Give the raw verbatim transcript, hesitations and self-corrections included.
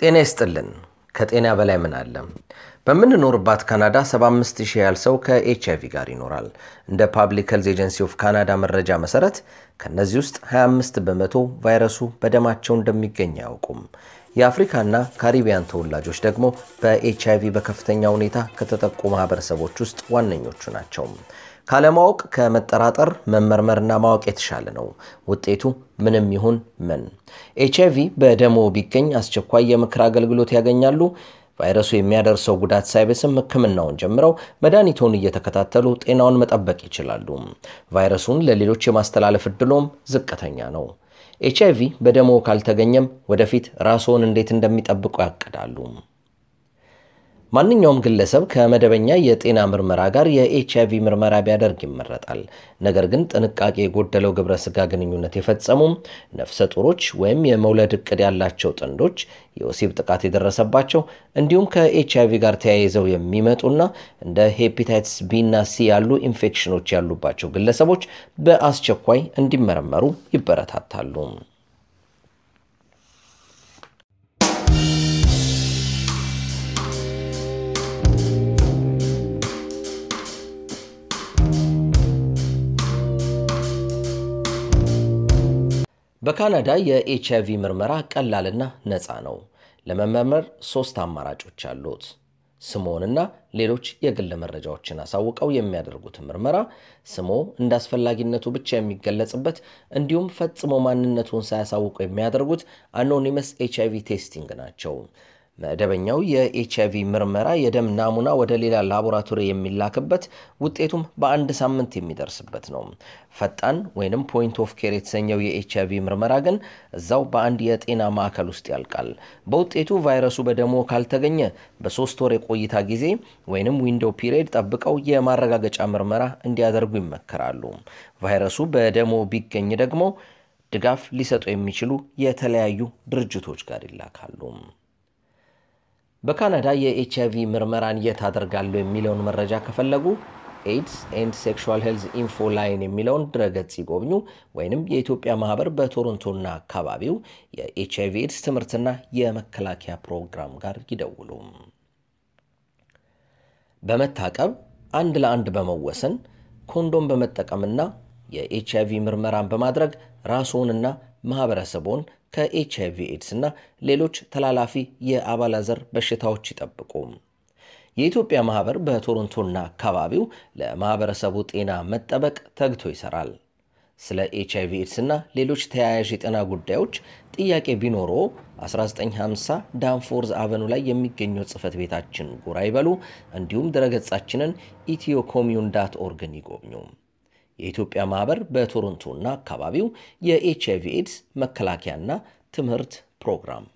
ጤና ይስጥልን ከጤና በላይ ምን አለ በመንኖርባት ካናዳ ሰባ አምስት ሺህ ያህል ሰው ከኤችአይቪ ጋር ይኖራል እንደ ፓብሊክ ሄልዝ ኤጀንሲ ኦፍ ካናዳ መረጃ መሰረት ከነዚህ ውስጥ ሃያ አምስት በመቶ ቫይረሱ በደማቸው እንደሚገኝ ያውቁም የአፍሪካና ካሪቢያን ተወላጆች ደግሞ በኤችአይቪ በከፍተኛ ሁኔታ ከተጠቁ ማህበረሰቦች ውስጥ ዋነኞቹ ናቸው ካለማውቅ ከመጠራጠር መመርመርና ማወቅ የተሻለ ነው ውጤቱ ምንም ይሁን ምን ኤችአይቪ በደሞ ቢገኝ አስቸኳይ የምክር አገልግሎት ያገኛሉ ቫይረሱ የሚያደርሰው ጉዳት ሳይበስም ህክምናውን ጀምረው መድኃኒቱን እየተከታተሉ ጤናውን መጠበቅ ይችላሉ ቫይረሱን ለሌሎች የማስተላለፍ እድሉም ዝቅተኛ ነው ኤችአይቪ በደሞ ካልተገኘም ወደፊት ራስዎን እንዴት እንደሚጠብቁ ያቀዳሉ ማንኛውም ግለሰብ ከመደበኛ የጤና ምርመራ ጋር የኤችአይቪ ምርመራ ቢያደርግ ይመረጣል ነገር ግን ጥንቃቄ የጎደለው ግብረ ስጋ ግንኙነት የፈጸሙ ነፍሰ ጡሮች ወይም የመውለድ ዕቅድ ያላቸው ጥንዶች የወሲብ ጥቃት የደረሰባቸው እንዲሁም ከኤችአይቪ ጋር ተያይዘው የሚመጡና እንደ ሄፓታይተስ ቢ እና ሲ ያሉ ኢንፌክሽኖች ያሉባቸው ግለሰቦች በአስቸኳይ እንዲመረመሩ ይበረታታሉ በካናዳ የኤችአይቪ ምርመራ ቀላልና ነፃ ነው ለመመርመር ሶስት አማራጮች አሉት ስሞንና ሌሎች የግል መረጃዎችን አሳውቀው የሚያደርጉት ምርመራ ስሞ እንዳስፈላጊነቱ ብቻ የሚገለጽበት እንዲሁም ፈጽሞ ማንነቱን ሳያሳውቁ የሚያደርጉት አኖኒመስ ኤችአይቪ ቴስቲንግ ናቸው መደበኛው የኤችአይቪ ምርመራ የደም ናሙና ወደ ሌላ ላቦራቶሪ የሚላክበት ውጤቱም በአንድ ሳምንት የሚደርስበት ነው ፈጣን ወይንም ፖይንት ኦፍ ኬር የተሰኘው የኤችአይቪ ምርመራ ግን እዛው በአንድ የጤና ማዕከል ውስጥ ያልቃል በውጤቱ ቫይረሱ በደሞ ካልተገኘ በሶስት ወር የቆይታ ጊዜ ወይንም ዊንዶው ፒሪየድ ጠብቀው የማረጋገጫ ምርመራ እንዲያደርጉ ይመከራሉ ቫይረሱ በደሞ ቢገኝ ደግሞ ድጋፍ ሊሰጡ የሚችሉ የተለያዩ ድርጅቶች ጋር ይላካሉ በካናዳ የኤችአይቪ ምርመራን የታደርጋሉ የሚለውን መረጃ ከፈለጉ AIDS and Sexual Health Info Line የሚለውን ድረገጽ ይጎብኙ ወይንም የኢትዮጵያ ማህበር በቶሮንቶና አካባቢው የኤችአይቪ AIDS ትምህርትና የመከላከያ ፕሮግራም ጋር ይደውሉ በመታቀብ አንድ ለአንድ በመወሰን ኮንዶም በመጠቀምና የኤችአይቪ ምርመራን በማድረግ ራስዎንና ማህበረሰቦን ከኤችአይቪ AIDS እና ሌሎች ተላላፊ የአባላዘር በሽታዎች ይጠብቁ የኢትዮጵያ ማህበር በቶሮንቶና አካባቢው ለማህበረሰቡ ጤና መጠበቅ ተግቶ ይሰራል ስለ ኤችአይቪ AIDS እና ሌሎች ተያያዥ የጤና ጉዳዮች ጥያቄ ቢኖሩ አስራ ዘጠኝ ሀምሳ ዳንፎርዝ አቨኑ ላይ የሚገኘው ጽፈት ቤታችን ጉራ ይበሉ እንዲሁም ድረገጻችንን ኢትዮኮሚዩን ዶት ኦርግ ይጎብኙ የኢትዮጵያ ማህበር በቶሮንቶና አካባቢው የኤችአይቪ AIDS መከላከያና ትምህርት ፕሮግራም